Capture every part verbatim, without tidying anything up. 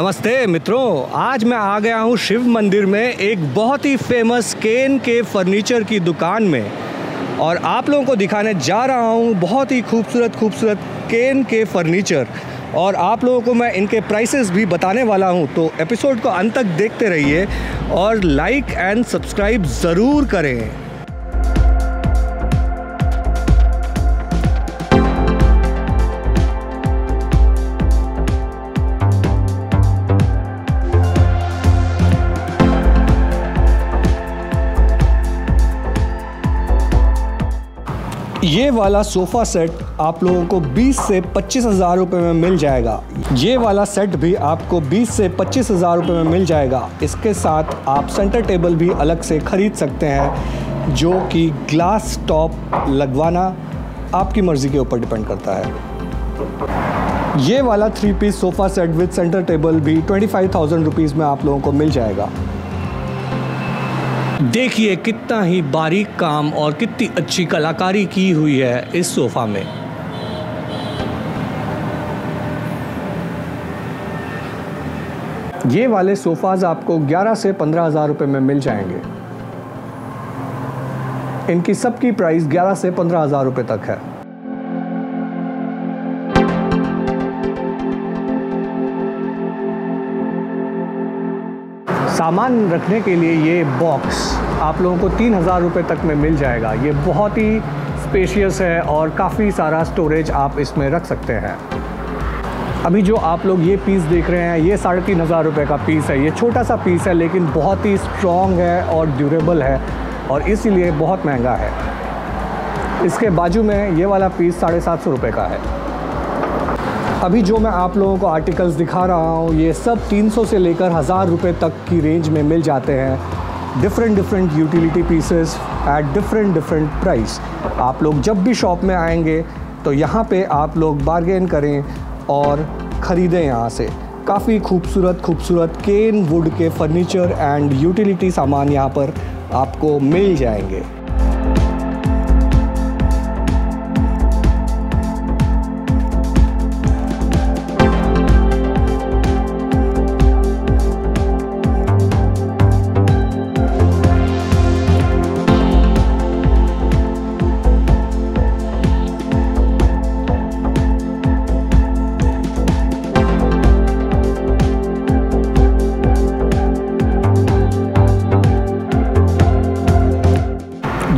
नमस्ते मित्रों, आज मैं आ गया हूँ शिव मंदिर में, एक बहुत ही फेमस केन के फर्नीचर की दुकान में, और आप लोगों को दिखाने जा रहा हूँ बहुत ही खूबसूरत खूबसूरत केन के फर्नीचर। और आप लोगों को मैं इनके प्राइसेस भी बताने वाला हूँ, तो एपिसोड को अंत तक देखते रहिए और लाइक एंड सब्सक्राइब ज़रूर करें। ये वाला सोफ़ा सेट आप लोगों को बीस से पच्चीस हज़ार रुपए में मिल जाएगा। ये वाला सेट भी आपको बीस से पच्चीस हज़ार रुपए में मिल जाएगा। इसके साथ आप सेंटर टेबल भी अलग से ख़रीद सकते हैं, जो कि ग्लास टॉप लगवाना आपकी मर्ज़ी के ऊपर डिपेंड करता है। ये वाला three piece sofa set with centre table भी पच्चीस हज़ार रुपीस में आप लोगों को मिल जाएगा। देखिए कितना ही बारीक काम और कितनी अच्छी कलाकारी की हुई है इस सोफ़ा में। ये वाले सोफ़ाज आपको ग्यारह से पंद्रह हज़ार रुपए में मिल जाएंगे। इनकी सबकी प्राइस ग्यारह से पंद्रह हज़ार रुपए तक है। सामान रखने के लिए ये बॉक्स आप लोगों को तीन हज़ार रुपये तक में मिल जाएगा। ये बहुत ही स्पेशियस है और काफ़ी सारा स्टोरेज आप इसमें रख सकते हैं। अभी जो आप लोग ये पीस देख रहे हैं, ये साढ़े तीन हज़ार रुपये का पीस है। ये छोटा सा पीस है, लेकिन बहुत ही स्ट्रॉन्ग है और ड्यूरेबल है, और इसीलिए बहुत महंगा है। इसके बाजू में ये वाला पीस साढ़े सात सौ रुपये का है। अभी जो मैं आप लोगों को आर्टिकल्स दिखा रहा हूँ, ये सब तीन सौ से लेकर हज़ार रुपये तक की रेंज में मिल जाते हैं। Different different utility pieces at different different price. आप लोग जब भी शॉप में आएंगे तो यहाँ पे आप लोग बार्गेन करें और ख़रीदें यहाँ से। काफ़ी खूबसूरत खूबसूरत केन वुड के फर्नीचर एंड यूटिलिटी सामान यहाँ पर आपको मिल जाएंगे।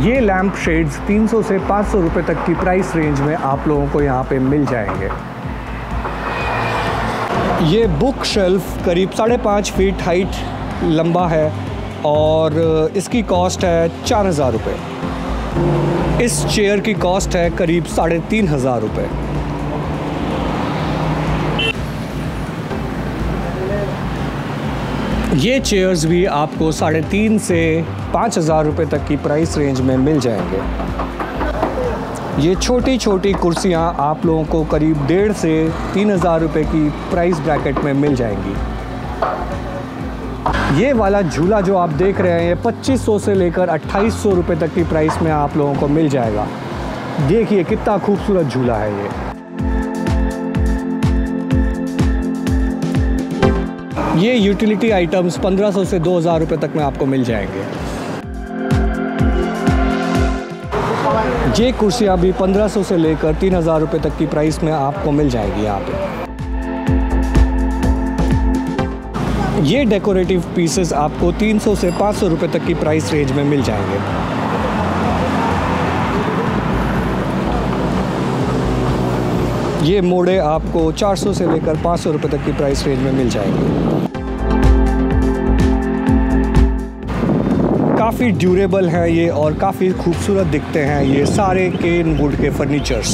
ये लैम्प शेड्स तीन सौ से पाँच सौ रुपए तक की प्राइस रेंज में आप लोगों को यहाँ पे मिल जाएंगे। ये बुक शेल्फ करीब साढ़े पाँच फीट हाइट लंबा है और इसकी कॉस्ट है चार हज़ार रुपये। इस चेयर की कॉस्ट है करीब साढ़े तीन हज़ार रुपये। ये चेयर्स भी आपको साढ़े तीन से पाँच हज़ार रुपये तक की प्राइस रेंज में मिल जाएंगे। ये छोटी छोटी कुर्सियाँ आप लोगों को करीब डेढ़ से तीन हज़ार रुपये की प्राइस ब्रैकेट में मिल जाएंगी। ये वाला झूला जो आप देख रहे हैं, ये पच्चीस सौ से लेकर अट्ठाईस सौ रुपये तक की प्राइस में आप लोगों को मिल जाएगा। देखिए कितना खूबसूरत झूला है ये। ये यूटिलिटी आइटम्स पंद्रह सौ से दो हज़ार रुपए तक में आपको मिल जाएंगे। ये कुर्सियाँ भी पंद्रह सौ से लेकर तीन हज़ार रुपए तक की प्राइस में आपको मिल जाएगी यहाँ पे। ये डेकोरेटिव पीसेस आपको तीन सौ से पाँच सौ रुपए तक की प्राइस रेंज में मिल जाएंगे। ये मोड़े आपको चार सौ से लेकर पाँच सौ रुपए तक की प्राइस रेंज में मिल जाएंगे। काफ़ी ड्यूरेबल हैं ये और काफ़ी खूबसूरत दिखते हैं ये सारे केन वुड के फर्नीचर्स।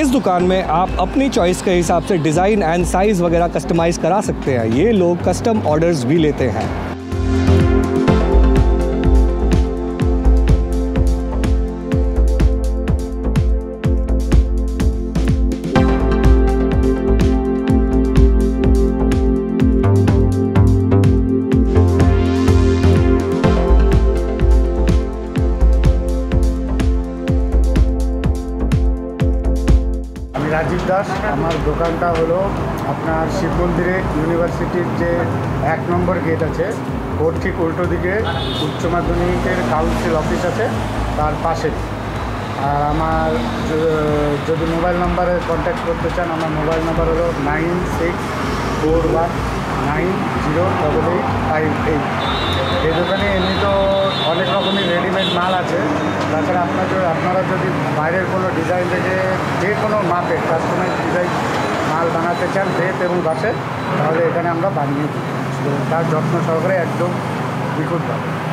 इस दुकान में आप अपनी चॉइस के हिसाब से डिज़ाइन एंड साइज़ वगैरह कस्टमाइज़ करा सकते हैं। ये लोग कस्टम ऑर्डर्स भी लेते हैं। शिव दास हमार दुकान हलो अपनार शिव मंदिर यूनिवर्सिटी जे एक नम्बर गेट आछे और ठीक उल्टो दिके उच्च माध्यमिक काउंसिल अफिस आछे तार पाशे और आमार जो मोबाइल नम्बर कन्टैक्ट करते चान आमार mobile number hello nine six four one nine zero double eight five eight. ये दोकने एमनी तो अनेक रकम रेडिमेड माल आछे ताछाड़ा आपनारा जो आपनारा यदि बाहरेर कोनो डिजाइन देखे जे कोनो मापे कास्टमाइज डिजाइन माल बनाते चान रेट एवं बासे ताहले एखाने आमरा बानिये दिई तार जत्न सहकारे एकदम निखुँतभावे।